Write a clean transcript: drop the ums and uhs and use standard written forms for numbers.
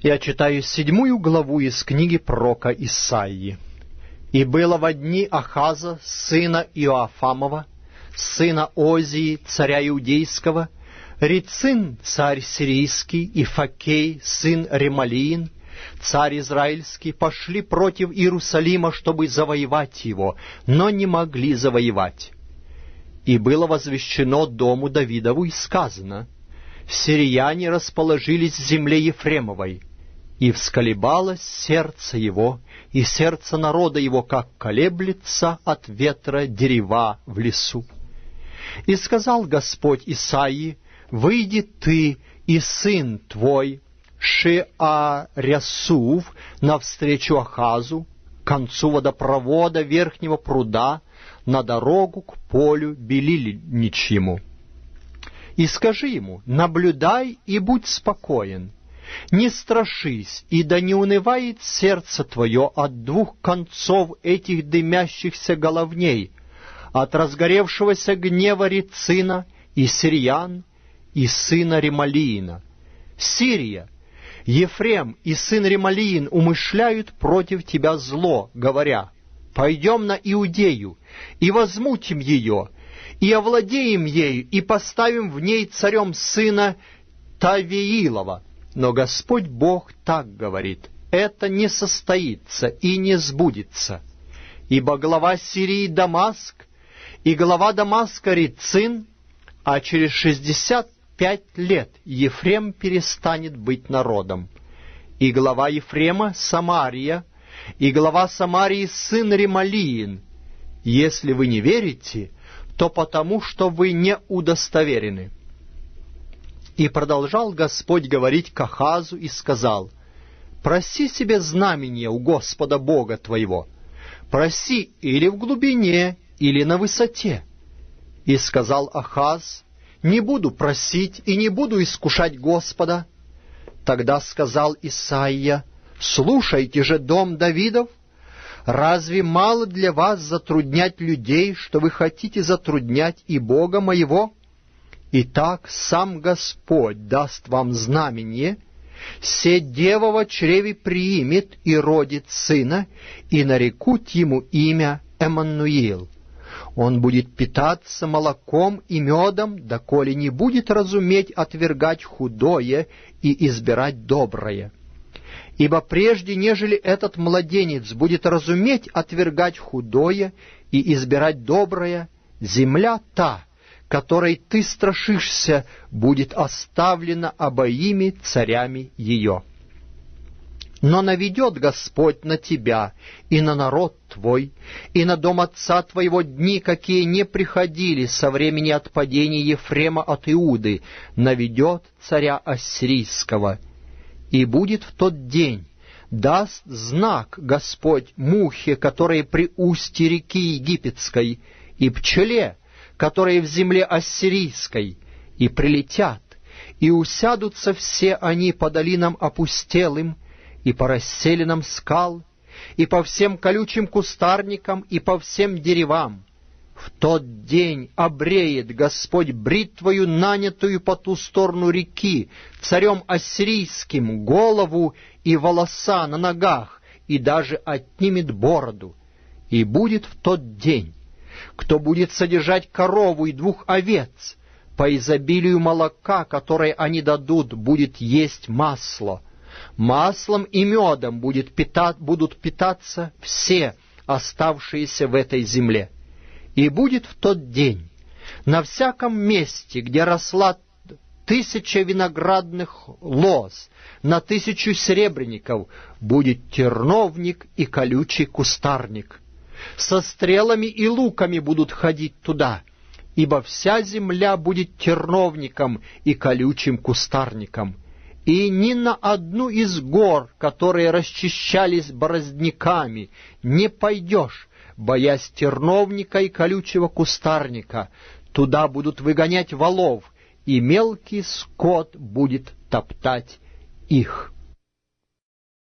Я читаю 7 главу из книги пророка Исаии. «И было во дни Ахаза, сына Иоафамова, сына Озии, царя Иудейского, Рецин, царь сирийский, и Факей, сын Ремалиин, царь израильский, пошли против Иерусалима, чтобы завоевать его, но не могли завоевать. И было возвещено дому Давидову и сказано: сирияне расположились в земле Ефремовой, и всколебалось сердце его, и сердце народа его, как колеблется от ветра дерева в лесу. И сказал Господь Исаии: выйди ты и сын твой Шеарясув навстречу Ахазу, к концу водопровода верхнего пруда, на дорогу к полю Белильничьему. И скажи ему: наблюдай и будь спокоен, не страшись, и да не унывает сердце твое от двух концов этих дымящихся головней, от разгоревшегося гнева Рецина и сириян, и сына Ремалиина. Сирия, Ефрем и сын Ремалиин умышляют против тебя зло, говоря: пойдем на Иудею, и возмутим ее, и овладеем ею, и поставим в ней царем сына Тавиилова. Но Господь Бог так говорит: это не состоится и не сбудется. Ибо глава Сирии Дамаск, и глава Дамаска Рецин, а через 65 лет Ефрем перестанет быть народом. И глава Ефрема Самария, и глава Самарии сын Ремалиин. Если вы не верите, то потому, что вы не удостоверены». И продолжал Господь говорить к Ахазу и сказал: «Проси себе знамение у Господа Бога твоего, проси или в глубине, или на высоте». И сказал Ахаз: «Не буду просить и не буду искушать Господа». Тогда сказал Исаия: «Слушайте же, дом Давидов, разве мало для вас затруднять людей, что вы хотите затруднять и Бога моего? Итак, сам Господь даст вам знамение: се дева во чреве приимет и родит сына, и нарекут ему имя Эммануил. Он будет питаться молоком и медом, доколе не будет разуметь отвергать худое и избирать доброе. Ибо прежде, нежели этот младенец будет разуметь отвергать худое и избирать доброе, земля та, которой ты страшишься, будет оставлена обоими царями ее. Но наведет Господь на тебя и на народ твой, и на дом отца твоего дни, какие не приходили со времени отпадения Ефрема от Иуды, наведет царя ассирийского. И будет в тот день, даст знак Господь мухе, которая при устье реки Египетской, и пчеле, которая в земле ассирийской, и прилетят, и усядутся все они по долинам опустелым, и по расселинам скал, и по всем колючим кустарникам, и по всем деревам. В тот день обреет Господь бритвою, нанятую по ту сторону реки, царем ассирийским, голову и волоса на ногах, и даже отнимет бороду. И будет в тот день, кто будет содержать корову и 2 овец, по изобилию молока, которое они дадут, будет есть масло. Маслом и медом будут питаться все оставшиеся в этой земле. И будет в тот день на всяком месте, где росла 1000 виноградных лоз, на 1000 серебряников, будет терновник и колючий кустарник. Со стрелами и луками будут ходить туда, ибо вся земля будет терновником и колючим кустарником. И ни на одну из гор, которые расчищались бороздниками, не пойдешь, боясь терновника и колючего кустарника. Туда будут выгонять волов, и мелкий скот будет топтать их».